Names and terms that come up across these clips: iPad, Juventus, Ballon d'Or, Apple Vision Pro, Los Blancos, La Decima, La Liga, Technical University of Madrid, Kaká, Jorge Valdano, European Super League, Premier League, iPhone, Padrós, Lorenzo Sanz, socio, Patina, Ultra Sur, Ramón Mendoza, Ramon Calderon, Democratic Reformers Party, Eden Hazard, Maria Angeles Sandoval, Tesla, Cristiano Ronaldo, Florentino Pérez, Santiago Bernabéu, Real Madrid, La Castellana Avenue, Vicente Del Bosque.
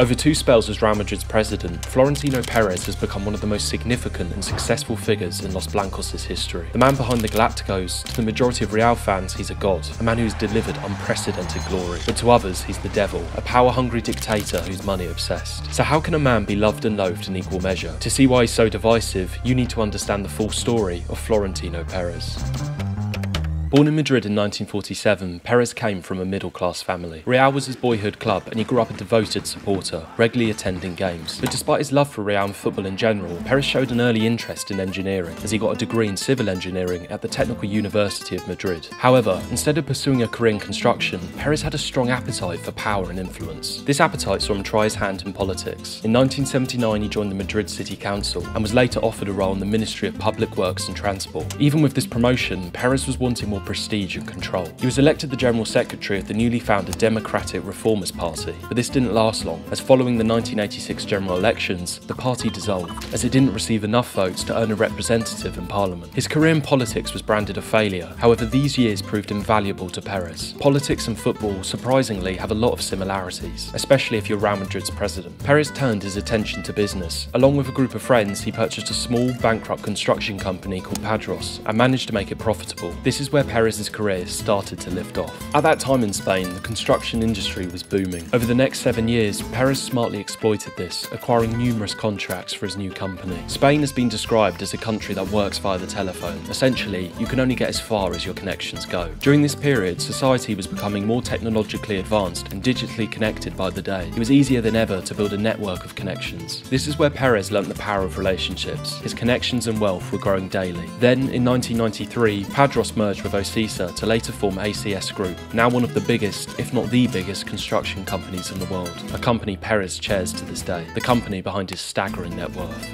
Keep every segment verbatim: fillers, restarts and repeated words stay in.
Over two spells as Real Madrid's president, Florentino Pérez has become one of the most significant and successful figures in Los Blancos' history. The man behind the Galacticos, to the majority of Real fans, he's a god, a man who has delivered unprecedented glory. But to others, he's the devil, a power-hungry dictator who's money-obsessed. So how can a man be loved and loathed in equal measure? To see why he's so divisive, you need to understand the full story of Florentino Pérez. Born in Madrid in nineteen forty-seven, Pérez came from a middle-class family. Real was his boyhood club and he grew up a devoted supporter, regularly attending games. But despite his love for Real and football in general, Pérez showed an early interest in engineering, as he got a degree in civil engineering at the Technical University of Madrid. However, instead of pursuing a career in construction, Pérez had a strong appetite for power and influence. This appetite saw him try his hand in politics. In nineteen seventy-nine, he joined the Madrid City Council and was later offered a role in the Ministry of Public Works and Transport. Even with this promotion, Pérez was wanting more prestige and control. He was elected the General Secretary of the newly founded Democratic Reformers Party, but this didn't last long, as following the nineteen eighty-six general elections, the party dissolved, as it didn't receive enough votes to earn a representative in Parliament. His career in politics was branded a failure, however these years proved invaluable to Pérez. Politics and football, surprisingly, have a lot of similarities, especially if you're Real Madrid's president. Pérez turned his attention to business. Along with a group of friends, he purchased a small, bankrupt construction company called Padrós, and managed to make it profitable. This is where Pérez's career started to lift off. At that time in Spain, the construction industry was booming. Over the next seven years, Pérez smartly exploited this, acquiring numerous contracts for his new company. Spain has been described as a country that works via the telephone. Essentially, you can only get as far as your connections go. During this period, society was becoming more technologically advanced and digitally connected by the day. It was easier than ever to build a network of connections. This is where Pérez learnt the power of relationships. His connections and wealth were growing daily. Then, in nineteen ninety-three, Padrós merged with O C I S A to later form A C S Group, now one of the biggest, if not the biggest, construction companies in the world, a company Pérez chairs to this day, the company behind his staggering net worth.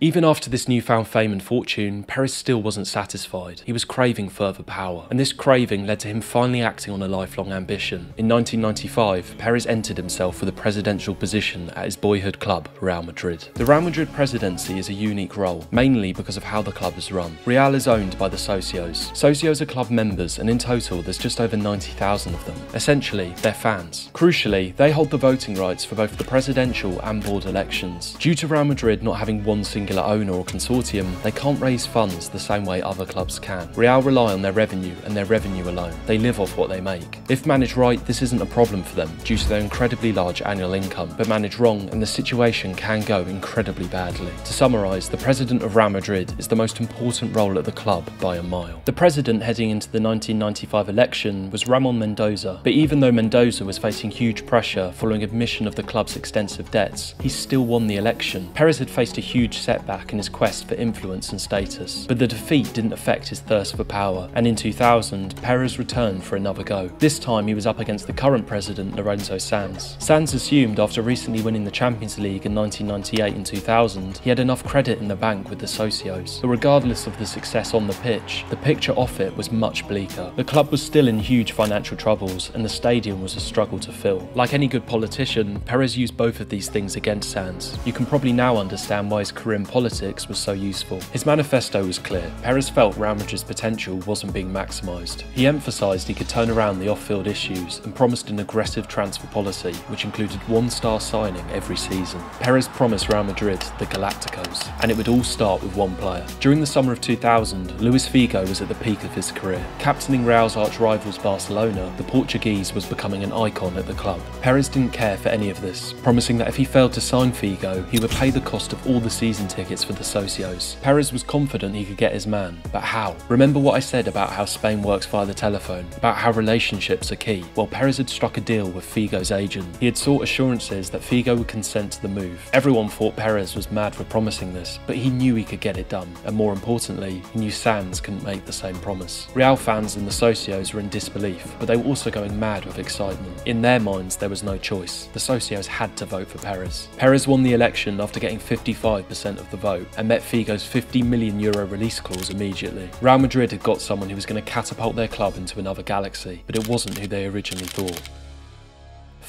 Even after this newfound fame and fortune, Pérez still wasn't satisfied. He was craving further power, and this craving led to him finally acting on a lifelong ambition. In nineteen ninety-five, Pérez entered himself for the presidential position at his boyhood club, Real Madrid. The Real Madrid presidency is a unique role, mainly because of how the club is run. Real is owned by the socios. Socios are club members, and in total there's just over ninety thousand of them. Essentially, they're fans. Crucially, they hold the voting rights for both the presidential and board elections. Due to Real Madrid not having one single owner or consortium, they can't raise funds the same way other clubs can. Real rely on their revenue and their revenue alone. They live off what they make. If managed right, this isn't a problem for them due to their incredibly large annual income, but managed wrong and the situation can go incredibly badly. To summarise, the president of Real Madrid is the most important role at the club by a mile. The president heading into the nineteen ninety-five election was Ramón Mendoza, but even though Mendoza was facing huge pressure following admission of the club's extensive debts, he still won the election. Pérez had faced a huge setback back in his quest for influence and status, but the defeat didn't affect his thirst for power, and in two thousand, Pérez returned for another go. This time he was up against the current president, Lorenzo Sanz. Sanz assumed after recently winning the Champions League in nineteen ninety-eight and two thousand, he had enough credit in the bank with the socios, but regardless of the success on the pitch, the picture off it was much bleaker. The club was still in huge financial troubles, and the stadium was a struggle to fill. Like any good politician, Pérez used both of these things against Sanz. You can probably now understand why his career in politics was so useful. His manifesto was clear. Pérez felt Real Madrid's potential wasn't being maximised. He emphasised he could turn around the off-field issues and promised an aggressive transfer policy, which included one-star signing every season. Pérez promised Real Madrid the Galacticos, and it would all start with one player. During the summer of two thousand, Luis Figo was at the peak of his career. Captaining Real's arch-rivals Barcelona, the Portuguese was becoming an icon at the club. Pérez didn't care for any of this, promising that if he failed to sign Figo, he would pay the cost of all the season tickets for the socios. Pérez was confident he could get his man, but how? Remember what I said about how Spain works via the telephone, about how relationships are key? Well, Pérez had struck a deal with Figo's agent. He had sought assurances that Figo would consent to the move. Everyone thought Pérez was mad for promising this, but he knew he could get it done, and more importantly, he knew Sanz couldn't make the same promise. Real fans and the socios were in disbelief, but they were also going mad with excitement. In their minds, there was no choice. The socios had to vote for Pérez. Pérez won the election after getting fifty-five percent of the vote and met Figo's fifty million euro release clause immediately. Real Madrid had got someone who was going to catapult their club into another galaxy, but it wasn't who they originally thought.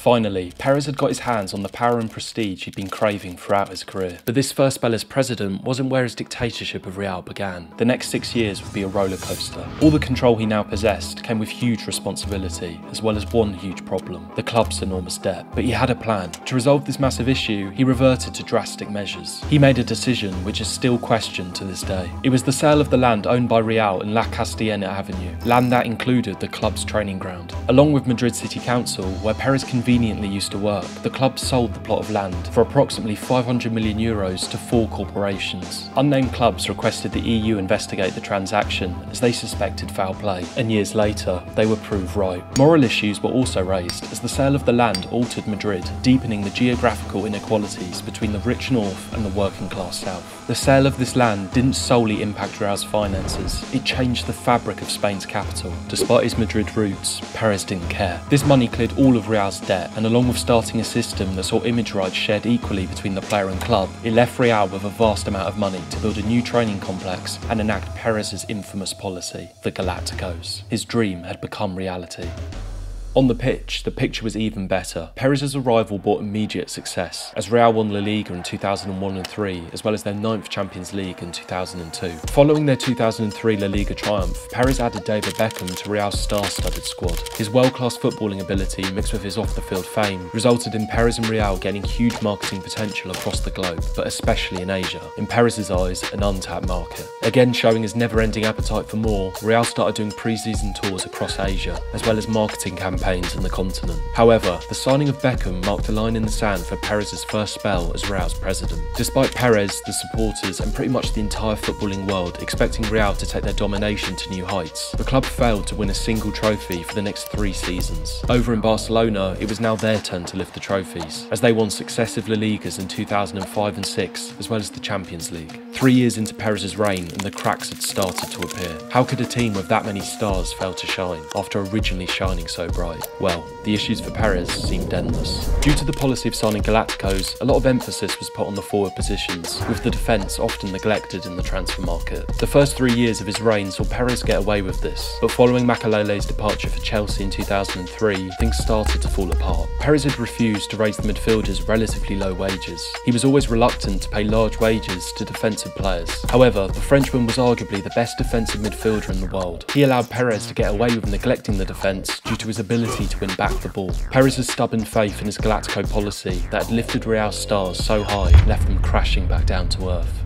Finally, Pérez had got his hands on the power and prestige he'd been craving throughout his career. But this first spell as president wasn't where his dictatorship of Real began. The next six years would be a roller coaster. All the control he now possessed came with huge responsibility, as well as one huge problem, the club's enormous debt. But he had a plan. To resolve this massive issue, he reverted to drastic measures. He made a decision which is still questioned to this day. It was the sale of the land owned by Real in La Castellana Avenue, land that included the club's training ground. Along with Madrid City Council, where Pérez convened conveniently used to work, the club sold the plot of land for approximately five hundred million euros to four corporations. Unnamed clubs requested the E U investigate the transaction as they suspected foul play, and years later, they were proved right. Moral issues were also raised as the sale of the land altered Madrid, deepening the geographical inequalities between the rich north and the working class south. The sale of this land didn't solely impact Real's finances, it changed the fabric of Spain's capital. Despite his Madrid roots, Pérez didn't care. This money cleared all of Real's debt, and along with starting a system that saw image rights shared equally between the player and club, it left Real with a vast amount of money to build a new training complex and enact Pérez's infamous policy, the Galacticos. His dream had become reality. On the pitch, the picture was even better. Pérez's arrival brought immediate success, as Real won La Liga in two thousand one and three, as well as their ninth Champions League in two thousand two. Following their two thousand three La Liga triumph, Pérez added David Beckham to Real's star-studded squad. His world-class footballing ability, mixed with his off-the-field fame, resulted in Pérez and Real gaining huge marketing potential across the globe, but especially in Asia. In Pérez's eyes, an untapped market. Again showing his never-ending appetite for more, Real started doing pre-season tours across Asia, as well as marketing campaigns in the continent. However, the signing of Beckham marked a line in the sand for Pérez's first spell as Real's president. Despite Pérez, the supporters, and pretty much the entire footballing world expecting Real to take their domination to new heights, the club failed to win a single trophy for the next three seasons. Over in Barcelona, it was now their turn to lift the trophies, as they won successive La Ligas in two thousand five and six, as well as the Champions League. Three years into Pérez's reign, and the cracks had started to appear. How could a team with that many stars fail to shine, after originally shining so bright? Well, the issues for Pérez seemed endless. Due to the policy of signing Galacticos, a lot of emphasis was put on the forward positions, with the defence often neglected in the transfer market. The first three years of his reign saw Pérez get away with this, but following Makalele's departure for Chelsea in two thousand three, things started to fall apart. Pérez had refused to raise the midfielders' relatively low wages. He was always reluctant to pay large wages to defensive players. However, the Frenchman was arguably the best defensive midfielder in the world. He allowed Pérez to get away with neglecting the defence due to his ability to win back the ball. Pérez's stubborn faith in his Galactico policy that had lifted Real's stars so high left them crashing back down to earth.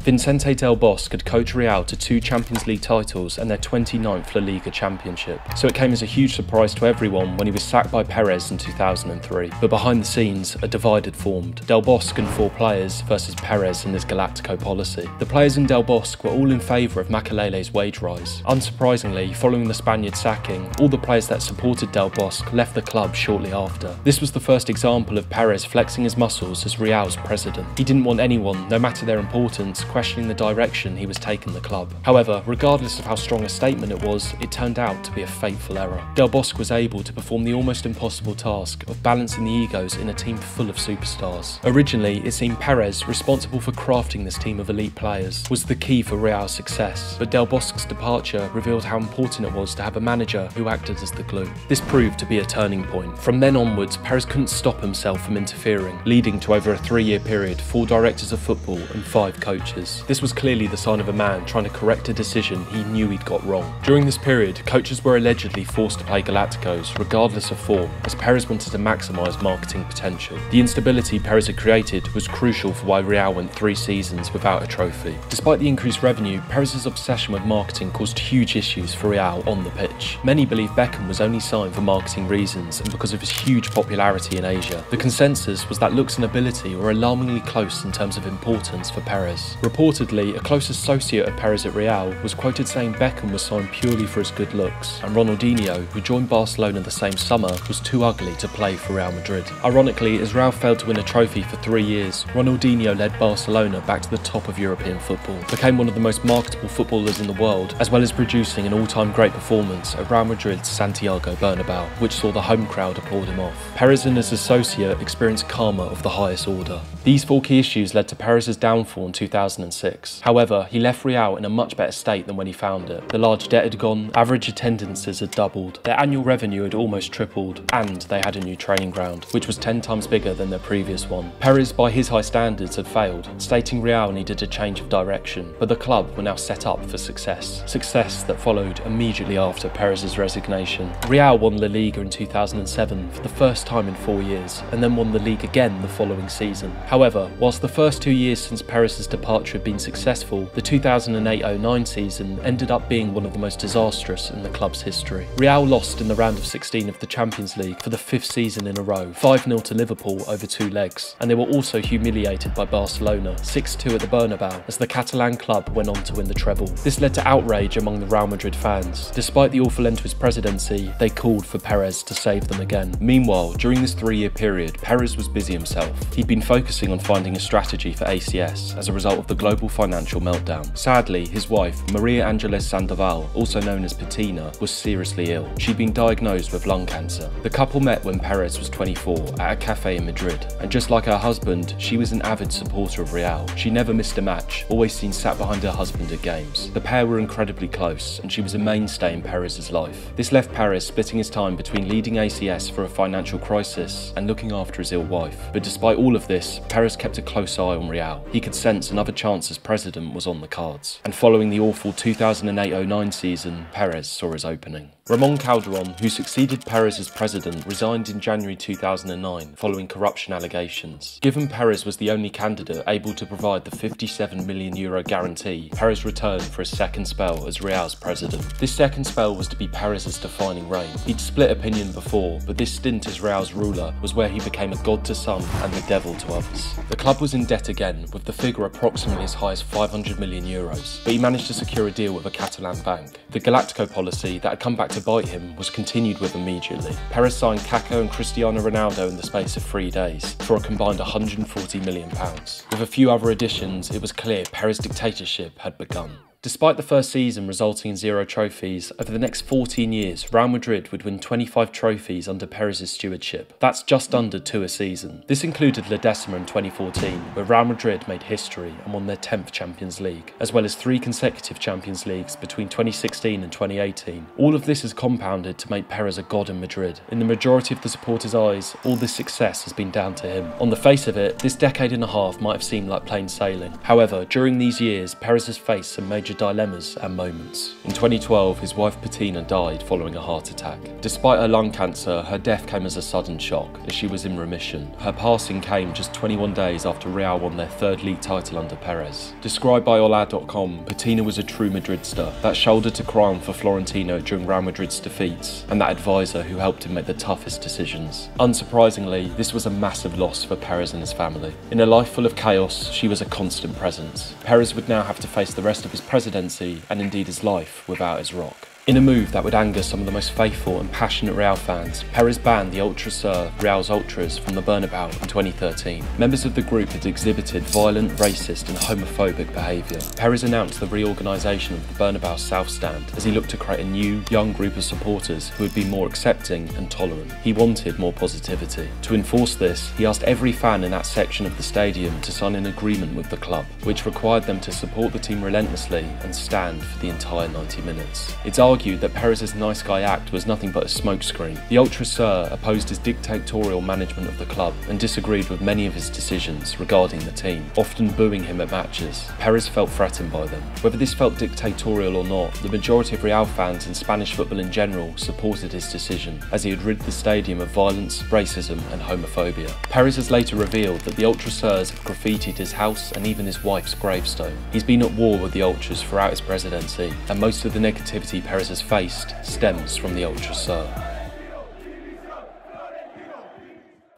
Vicente Del Bosque had coached Real to two Champions League titles and their twenty-ninth La Liga championship, so it came as a huge surprise to everyone when he was sacked by Pérez in two thousand three. But behind the scenes, a divide had formed. Del Bosque and four players versus Pérez and his Galactico policy. The players in Del Bosque were all in favour of Makalele's wage rise. Unsurprisingly, following the Spaniard sacking, all the players that supported Del Bosque left the club shortly after. This was the first example of Pérez flexing his muscles as Real's president. He didn't want anyone, no matter their importance, questioning the direction he was taking the club. However, regardless of how strong a statement it was, it turned out to be a fateful error. Del Bosque was able to perform the almost impossible task of balancing the egos in a team full of superstars. Originally, it seemed Pérez, responsible for crafting this team of elite players, was the key for Real's success, but Del Bosque's departure revealed how important it was to have a manager who acted as the glue. This proved to be a turning point. From then onwards, Pérez couldn't stop himself from interfering, leading to over a three-year period, four directors of football and five coaches. This was clearly the sign of a man trying to correct a decision he knew he'd got wrong. During this period, coaches were allegedly forced to play Galacticos, regardless of form, as Pérez wanted to maximise marketing potential. The instability Pérez had created was crucial for why Real went three seasons without a trophy. Despite the increased revenue, Pérez's obsession with marketing caused huge issues for Real on the pitch. Many believe Beckham was only signed for marketing reasons and because of his huge popularity in Asia. The consensus was that looks and ability were alarmingly close in terms of importance for Pérez. Reportedly, a close associate of Pérez at Real was quoted saying Beckham was signed purely for his good looks, and Ronaldinho, who joined Barcelona the same summer, was too ugly to play for Real Madrid. Ironically, as Real failed to win a trophy for three years, Ronaldinho led Barcelona back to the top of European football, became one of the most marketable footballers in the world, as well as producing an all-time great performance at Real Madrid's Santiago Bernabéu, which saw the home crowd applaud him off. Pérez and his associate experienced karma of the highest order. These four key issues led to Pérez's downfall in two thousand. two thousand six. However, he left Real in a much better state than when he found it. The large debt had gone, average attendances had doubled, their annual revenue had almost tripled, and they had a new training ground, which was ten times bigger than their previous one. Perez, by his high standards, had failed, stating Real needed a change of direction, but the club were now set up for success. Success that followed immediately after Perez's resignation. Real won La Liga in two thousand seven for the first time in four years, and then won the league again the following season. However, whilst the first two years since Perez's departure had been successful, the two thousand eight oh nine season ended up being one of the most disastrous in the club's history. Real lost in the round of sixteen of the Champions League for the fifth season in a row, five nil to Liverpool over two legs, and they were also humiliated by Barcelona, six two at the Bernabéu, as the Catalan club went on to win the treble. This led to outrage among the Real Madrid fans. Despite the awful end to his presidency, they called for Perez to save them again. Meanwhile, during this three-year period, Perez was busy himself. He'd been focusing on finding a strategy for A C S as a result of the global financial meltdown. Sadly, his wife, Maria Angeles Sandoval, also known as Patina, was seriously ill. She'd been diagnosed with lung cancer. The couple met when Perez was twenty-four at a cafe in Madrid, and just like her husband, she was an avid supporter of Real. She never missed a match, always seen sat behind her husband at games. The pair were incredibly close, and she was a mainstay in Perez's life. This left Perez splitting his time between leading A C S for a financial crisis and looking after his ill wife. But despite all of this, Perez kept a close eye on Real. He could sense another chance as president was on the cards. And following the awful two thousand eight oh nine season, Perez saw his opening. Ramon Calderon, who succeeded Perez as president, resigned in January two thousand nine following corruption allegations. Given Perez was the only candidate able to provide the fifty-seven million euro guarantee, Perez returned for a second spell as Real's president. This second spell was to be Perez's defining reign. He'd split opinion before, but this stint as Real's ruler was where he became a god to some and the devil to others. The club was in debt again, with the figure approximately as high as five hundred million euros, but he managed to secure a deal with a Catalan bank. The Galactico policy that had come back to bite him was continued with immediately. Perez signed Kaká and Cristiano Ronaldo in the space of three days, for a combined one hundred forty million pounds. With a few other additions, it was clear Perez's dictatorship had begun. Despite the first season resulting in zero trophies, over the next fourteen years, Real Madrid would win twenty-five trophies under Perez's stewardship. That's just under two a season. This included La Decima in twenty fourteen, where Real Madrid made history and won their tenth Champions League, as well as three consecutive Champions Leagues between twenty sixteen and twenty eighteen. All of this is compounded to make Perez a god in Madrid. In the majority of the supporters' eyes, all this success has been down to him. On the face of it, this decade and a half might have seemed like plain sailing. However, during these years, Perez has faced some major dilemmas and moments. In twenty twelve, his wife Patina died following a heart attack. Despite her lung cancer, her death came as a sudden shock, as she was in remission. Her passing came just twenty-one days after Real won their third league title under Perez. Described by Hola dot com, Patina was a true Madridster, that shoulder to cry on for Florentino during Real Madrid's defeats, and that advisor who helped him make the toughest decisions. Unsurprisingly, this was a massive loss for Perez and his family. In a life full of chaos, she was a constant presence. Perez would now have to face the rest of his presidency presidency and indeed his life without his rock. In a move that would anger some of the most faithful and passionate Real fans, Perez banned the Ultra Sur, Real's Ultras, from the Bernabéu in twenty thirteen. Members of the group had exhibited violent, racist and homophobic behaviour. Perez announced the reorganisation of the Bernabéu South Stand as he looked to create a new, young group of supporters who would be more accepting and tolerant. He wanted more positivity. To enforce this, he asked every fan in that section of the stadium to sign an agreement with the club, which required them to support the team relentlessly and stand for the entire ninety minutes. It's argued that Perez's nice guy act was nothing but a smokescreen. The Ultra Sur opposed his dictatorial management of the club and disagreed with many of his decisions regarding the team, often booing him at matches. Perez felt threatened by them. Whether this felt dictatorial or not, the majority of Real fans and Spanish football in general supported his decision, as he had rid the stadium of violence, racism and homophobia. Perez has later revealed that the Ultra Surs have graffitied his house and even his wife's gravestone. He's been at war with the Ultras throughout his presidency, and most of the negativity Perez has faced stems from the Ultra Sur.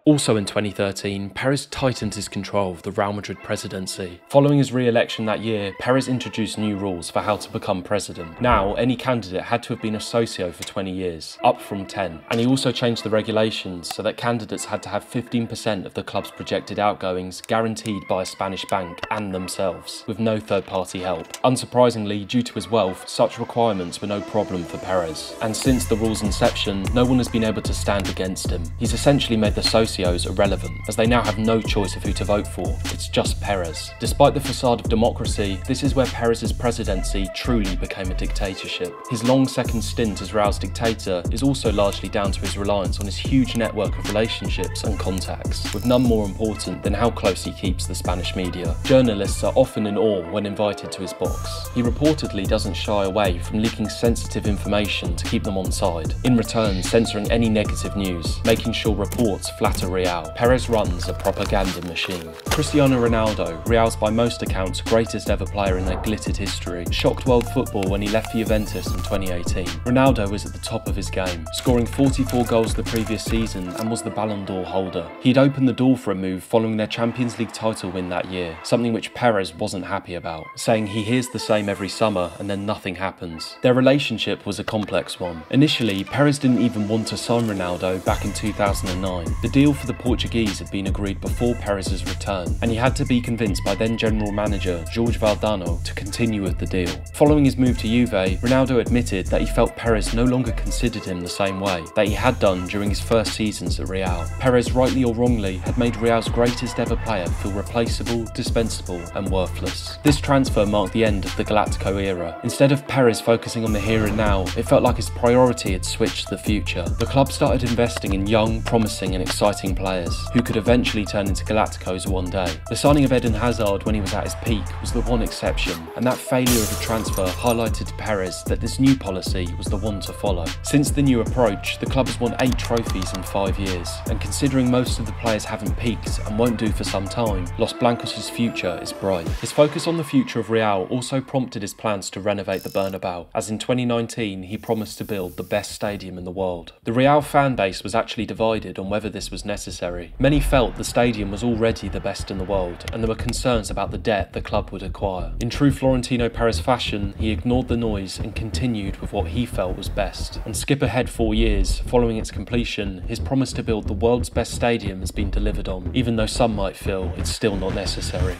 Also in twenty thirteen, Perez tightened his control of the Real Madrid presidency. Following his re-election that year, Perez introduced new rules for how to become president. Now, any candidate had to have been a socio for twenty years, up from ten. And he also changed the regulations so that candidates had to have fifteen percent of the club's projected outgoings guaranteed by a Spanish bank and themselves, with no third-party help. Unsurprisingly, due to his wealth, such requirements were no problem for Perez. And since the rule's inception, no one has been able to stand against him. He's essentially made the socio Socios irrelevant, as they now have no choice of who to vote for. It's just Perez. Despite the facade of democracy, this is where Perez's presidency truly became a dictatorship. His long second stint as Raú's dictator is also largely down to his reliance on his huge network of relationships and contacts, with none more important than how close he keeps the Spanish media. Journalists are often in awe when invited to his box. He reportedly doesn't shy away from leaking sensitive information to keep them on side, in return censoring any negative news, making sure reports flatter Real. Perez runs a propaganda machine. Cristiano Ronaldo, Real's by most accounts greatest ever player in their glittered history, shocked world football when he left for Juventus in twenty eighteen. Ronaldo was at the top of his game, scoring forty-four goals the previous season and was the Ballon d'Or holder. He'd opened the door for a move following their Champions League title win that year, something which Perez wasn't happy about, saying he hears the same every summer and then nothing happens. Their relationship was a complex one. Initially, Perez didn't even want to sign Ronaldo back in two thousand nine. The deal for the Portuguese had been agreed before Perez's return, and he had to be convinced by then general manager Jorge Valdano to continue with the deal. Following his move to Juve, Ronaldo admitted that he felt Perez no longer considered him the same way that he had done during his first seasons at Real. Perez, rightly or wrongly, had made Real's greatest ever player feel replaceable, dispensable, and worthless. This transfer marked the end of the Galactico era. Instead of Perez focusing on the here and now, it felt like his priority had switched to the future. The club started investing in young, promising, and exciting players who could eventually turn into Galacticos one day. The signing of Eden Hazard when he was at his peak was the one exception, and that failure of a transfer highlighted to Perez that this new policy was the one to follow. Since the new approach, the club has won eight trophies in five years, and considering most of the players haven't peaked and won't do for some time, Los Blancos' future is bright. His focus on the future of Real also prompted his plans to renovate the Bernabéu, as in twenty nineteen he promised to build the best stadium in the world. The Real fan base was actually divided on whether this was necessary. Many felt the stadium was already the best in the world, and there were concerns about the debt the club would acquire. In true Florentino Pérez fashion, he ignored the noise and continued with what he felt was best. And skip ahead four years, following its completion, his promise to build the world's best stadium has been delivered on, even though some might feel it's still not necessary.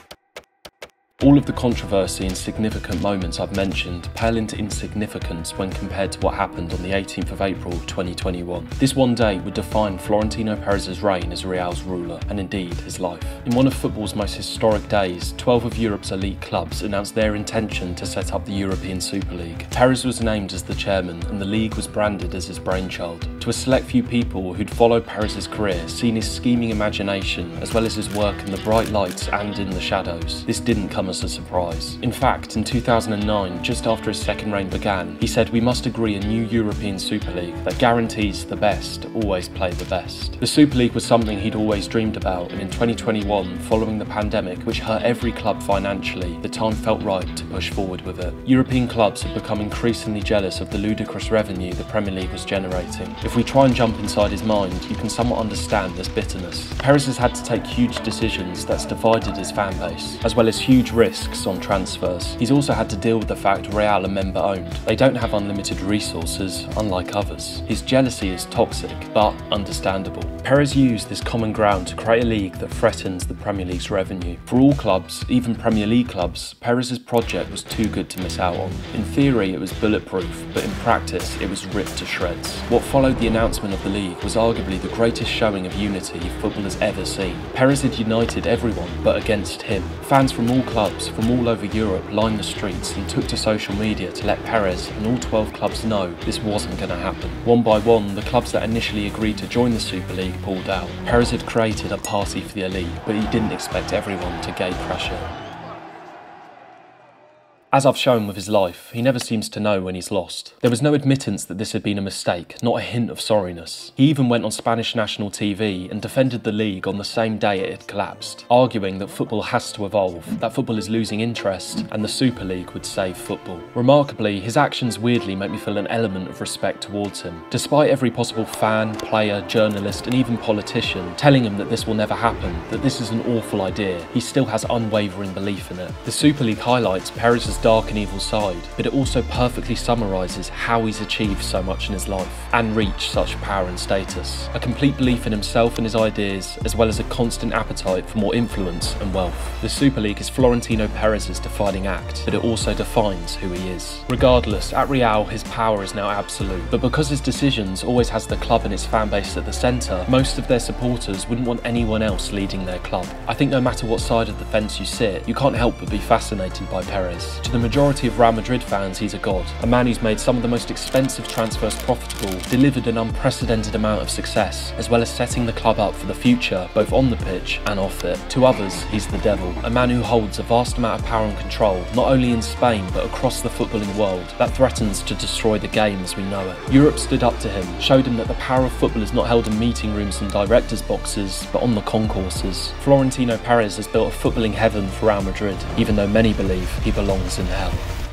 All of the controversy and significant moments I've mentioned pale into insignificance when compared to what happened on the eighteenth of April twenty twenty-one. This one day would define Florentino Perez's reign as Real's ruler, and indeed his life. In one of football's most historic days, twelve of Europe's elite clubs announced their intention to set up the European Super League. Perez was named as the chairman, and the league was branded as his brainchild. To a select few people who'd followed Perez's career, seen his scheming imagination, as well as his work in the bright lights and in the shadows, this didn't come as a surprise. In fact, in two thousand nine, just after his second reign began, he said, "We must agree a new European Super League that guarantees the best always play the best." The Super League was something he'd always dreamed about, and in twenty twenty-one, following the pandemic, which hurt every club financially, the time felt right to push forward with it. European clubs had become increasingly jealous of the ludicrous revenue the Premier League was generating. If we try and jump inside his mind, you can somewhat understand this bitterness. Perez has had to take huge decisions that's divided his fan base, as well as huge risks on transfers. He's also had to deal with the fact Real are member owned. They don't have unlimited resources, unlike others. His jealousy is toxic, but understandable. Perez used this common ground to create a league that threatens the Premier League's revenue. For all clubs, even Premier League clubs, Perez's project was too good to miss out on. In theory, it was bulletproof, but in practice, it was ripped to shreds. What followed the announcement of the league was arguably the greatest showing of unity football has ever seen. Perez had united everyone, but against him. Fans from all clubs Clubs from all over Europe lined the streets and took to social media to let Perez and all twelve clubs know this wasn't going to happen. One by one, the clubs that initially agreed to join the Super League pulled out. Perez had created a party for the elite, but he didn't expect everyone to gatecrash it. As I've shown with his life, he never seems to know when he's lost. There was no admittance that this had been a mistake, not a hint of sorriness. He even went on Spanish national T V and defended the league on the same day it had collapsed, arguing that football has to evolve, that football is losing interest, and the Super League would save football. Remarkably, his actions weirdly make me feel an element of respect towards him. Despite every possible fan, player, journalist, and even politician telling him that this will never happen, that this is an awful idea, he still has unwavering belief in it. The Super League highlights Perez's his dark and evil side, but it also perfectly summarises how he's achieved so much in his life and reached such power and status. A complete belief in himself and his ideas, as well as a constant appetite for more influence and wealth. The Super League is Florentino Perez's defining act, but it also defines who he is. Regardless, at Real his power is now absolute, but because his decisions always has the club and its fan base at the centre, most of their supporters wouldn't want anyone else leading their club. I think no matter what side of the fence you sit, you can't help but be fascinated by Perez. To the majority of Real Madrid fans, he's a god, a man who's made some of the most expensive transfers profitable, delivered an unprecedented amount of success, as well as setting the club up for the future, both on the pitch and off it. To others, he's the devil, a man who holds a vast amount of power and control, not only in Spain but across the footballing world, that threatens to destroy the game as we know it. Europe stood up to him, showed him that the power of football is not held in meeting rooms and directors' boxes, but on the concourses. Florentino Perez has built a footballing heaven for Real Madrid, even though many believe he belongs in hell.